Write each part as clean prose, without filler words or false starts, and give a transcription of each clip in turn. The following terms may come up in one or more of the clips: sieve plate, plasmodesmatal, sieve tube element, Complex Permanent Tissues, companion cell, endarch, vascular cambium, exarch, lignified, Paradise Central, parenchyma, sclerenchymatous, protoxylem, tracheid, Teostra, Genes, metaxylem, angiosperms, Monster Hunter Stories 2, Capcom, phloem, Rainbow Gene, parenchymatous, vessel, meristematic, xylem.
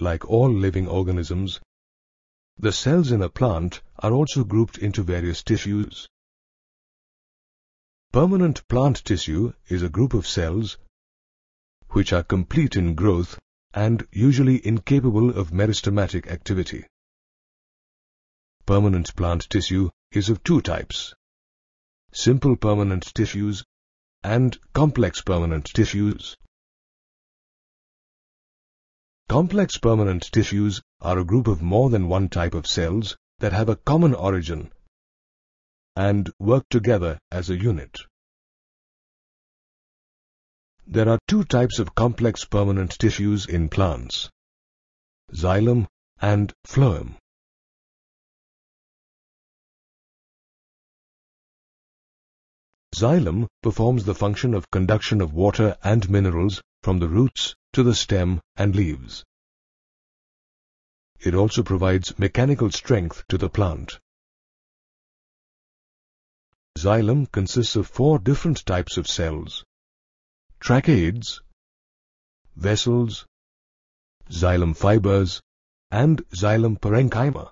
like all living organisms, the cells in a plant are also grouped into various tissues. Permanent plant tissue is a group of cells which are complete in growth and usually incapable of meristematic activity. Permanent plant tissue is of two types: simple permanent tissues and complex permanent tissues. Complex permanent tissues are a group of more than one type of cells that have a common origin and work together as a unit. There are two types of complex permanent tissues in plants: xylem and phloem. Xylem performs the function of conduction of water and minerals from the roots to the stem and leaves. It also provides mechanical strength to the plant. Xylem consists of four different types of cells: tracheids, vessels, xylem fibers, and xylem parenchyma.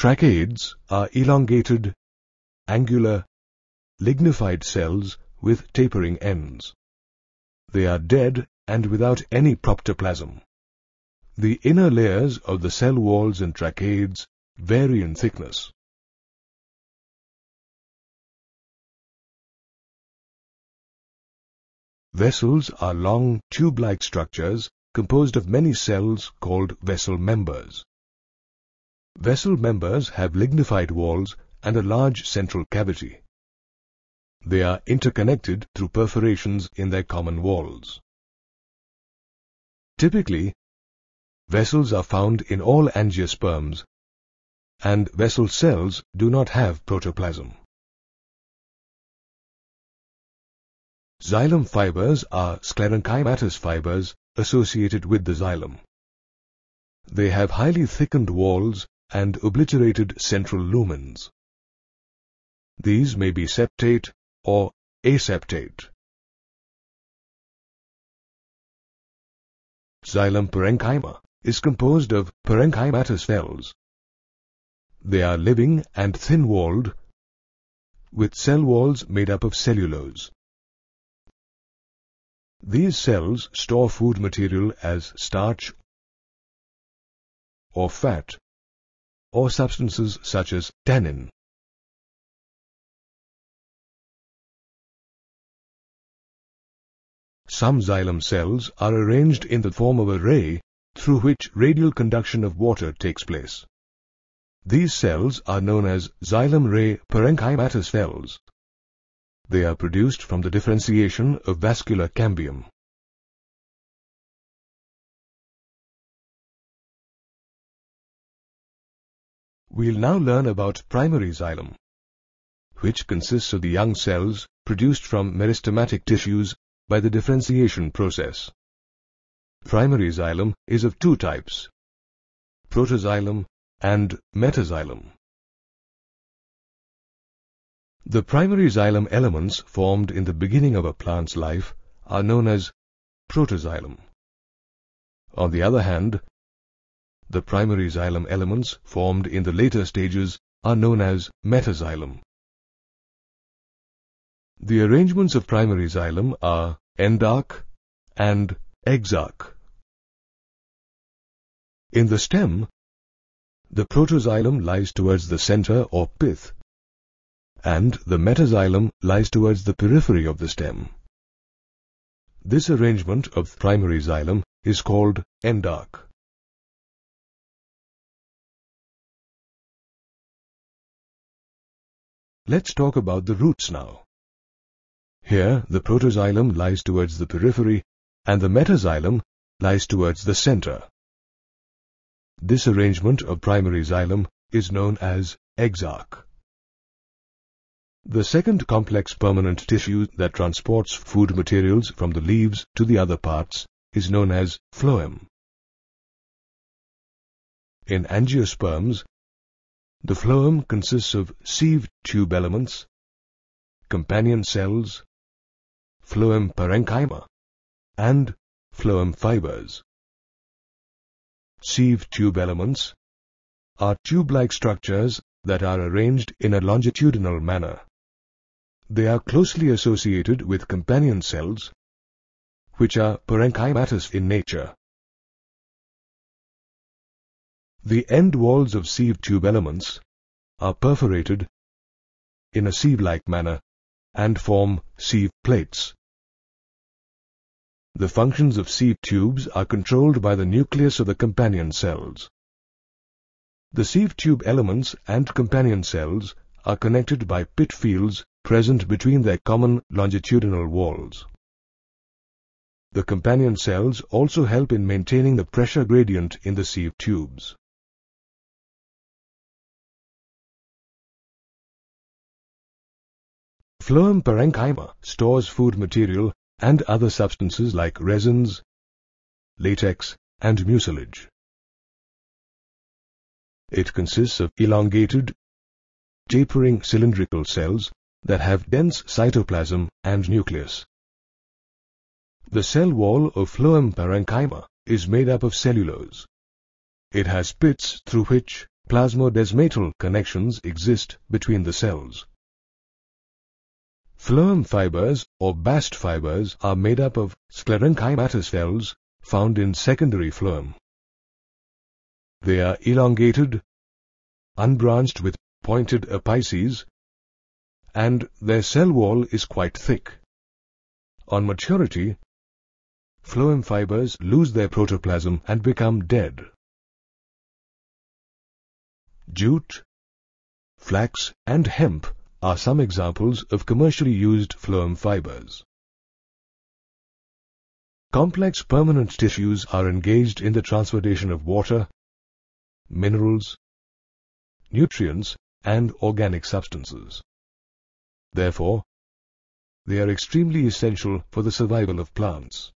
Tracheids are elongated, angular, lignified cells with tapering ends. They are dead and without any proptoplasm. The inner layers of the cell walls in tracheids vary in thickness. Vessels are long tube-like structures composed of many cells called vessel members. Vessel members have lignified walls and a large central cavity. They are interconnected through perforations in their common walls. Typically, vessels are found in all angiosperms, and vessel cells do not have protoplasm. Xylem fibers are sclerenchymatous fibers associated with the xylem. They have highly thickened walls and obliterated central lumens. These may be septate or aseptate. Xylem parenchyma is composed of parenchymatous cells. They are living and thin-walled, with cell walls made up of cellulose. These cells store food material as starch or fat or substances such as tannin. Some xylem cells are arranged in the form of a ray through which radial conduction of water takes place. These cells are known as xylem ray parenchymatous cells. They are produced from the differentiation of vascular cambium. We'll now learn about primary xylem, which consists of the young cells produced from meristematic tissues by the differentiation process. Primary xylem is of two types: protoxylem and metaxylem. The primary xylem elements formed in the beginning of a plant's life are known as protoxylem. On the other hand, the primary xylem elements formed in the later stages are known as metaxylem. The arrangements of primary xylem are endarch and exarch. In the stem, the protoxylem lies towards the center or pith, and the metaxylem lies towards the periphery of the stem. This arrangement of primary xylem is called endarch. Let's talk about the roots now. Here, the protoxylem lies towards the periphery and the metaxylem lies towards the center. This arrangement of primary xylem is known as exarch. The second complex permanent tissue that transports food materials from the leaves to the other parts is known as phloem. In angiosperms, the phloem consists of sieve tube elements, companion cells, phloem parenchyma, and phloem fibers. Sieve tube elements are tube-like structures that are arranged in a longitudinal manner. They are closely associated with companion cells, which are parenchymatous in nature. The end walls of sieve tube elements are perforated in a sieve-like manner and form sieve plates. The functions of sieve tubes are controlled by the nucleus of the companion cells. The sieve tube elements and companion cells are connected by pit fields present between their common longitudinal walls. The companion cells also help in maintaining the pressure gradient in the sieve tubes. Phloem parenchyma stores food material and other substances like resins, latex, and mucilage. It consists of elongated, tapering cylindrical cells that have dense cytoplasm and nucleus. The cell wall of phloem parenchyma is made up of cellulose. It has pits through which plasmodesmatal connections exist between the cells. Phloem fibers or bast fibers are made up of sclerenchymatous cells found in secondary phloem. They are elongated, unbranched with pointed apices, and their cell wall is quite thick. On maturity, phloem fibers lose their protoplasm and become dead. Jute, flax, and hemp are some examples of commercially used phloem fibers. Complex permanent tissues are engaged in the transportation of water, minerals, nutrients, and organic substances. Therefore, they are extremely essential for the survival of plants.